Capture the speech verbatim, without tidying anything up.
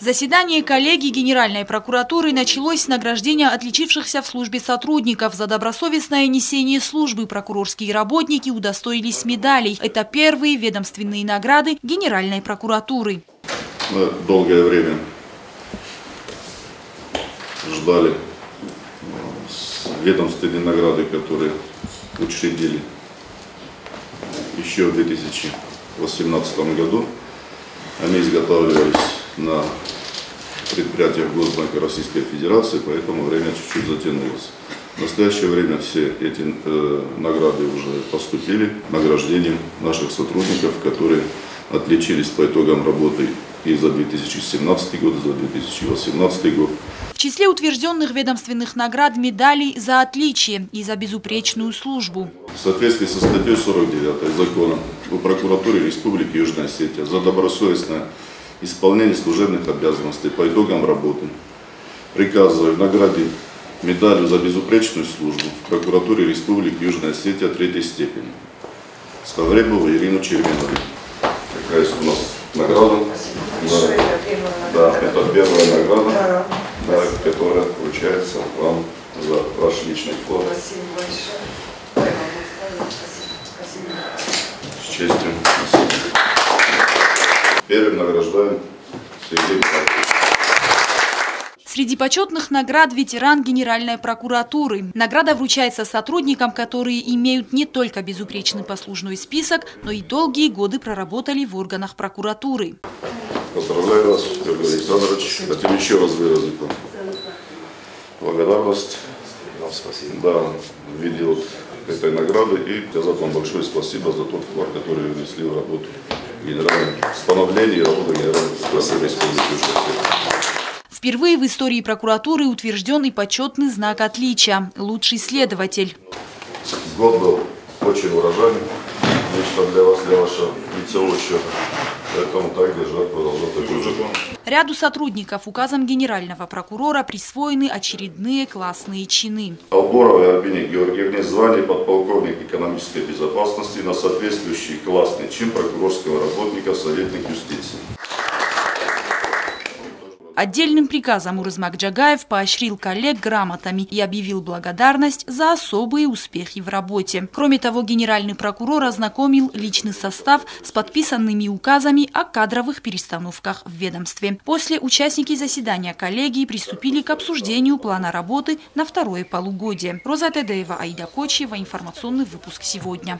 Заседание коллегии Генеральной прокуратуры началось с награждения отличившихся в службе сотрудников. За добросовестное несение службы прокурорские работники удостоились медалей. Это первые ведомственные награды Генеральной прокуратуры. Мы долгое время ждали ведомственные награды, которые учредили еще в две тысячи восемнадцатом году. Они изготавливались на предприятиях Госзнака Российской Федерации, поэтому время чуть-чуть затянулось. В настоящее время все эти э, награды уже поступили награждением наших сотрудников, которые отличились по итогам работы и за две тысячи семнадцатый год, и за две тысячи восемнадцатый год. В числе утвержденных ведомственных наград медалей за отличие и за безупречную службу. В соответствии со статьей сорок девятой закона о прокуратуре Республики Южная Осетия за добросовестное исполнение служебных обязанностей по итогам работы приказываю в награде медалью за безупречную службу в прокуратуре Республики Южная Осетия третьей степени Ставребову Ирину Червинову. Какая у нас награда? Да, это первая награда, да, которая вручается вам за ваш личный вклад. Спасибо большое. Спасибо. С честью. Спасибо. Первым награждаем Сергей Михайлович. Среди почетных наград ветеран Генеральной прокуратуры. Награда вручается сотрудникам, которые имеют не только безупречный послужной список, но и долгие годы проработали в органах прокуратуры. Поздравляю вас, Евгений Александрович. Хотим еще раз выразить вам благодарность. Спасибо. Да, видел этой награды и сказать вам большое спасибо за тот вклад, который вы внесли в работу. Становление работы Генеральной прокуратуры Республики Южная Осетия. Впервые в истории прокуратуры утвержден и почетный знак отличия – лучший следователь. Год был очень урожайный, лично для вас, для вашего лица очень. Поэтому так держать продолжать такой же. Ряду сотрудников указом генерального прокурора присвоены очередные классные чины. Алборовой Арбеник Георгиевне звание подполковник экономической безопасности на соответствующий классный чин прокурорского работника советник юстиции. Отдельным приказом Урузмаг Джагаев поощрил коллег грамотами и объявил благодарность за особые успехи в работе. Кроме того, генеральный прокурор ознакомил личный состав с подписанными указами о кадровых перестановках в ведомстве. После участники заседания коллегии приступили к обсуждению плана работы на второе полугодие. Роза Тедеева, Айда Кочиева. Информационный выпуск сегодня.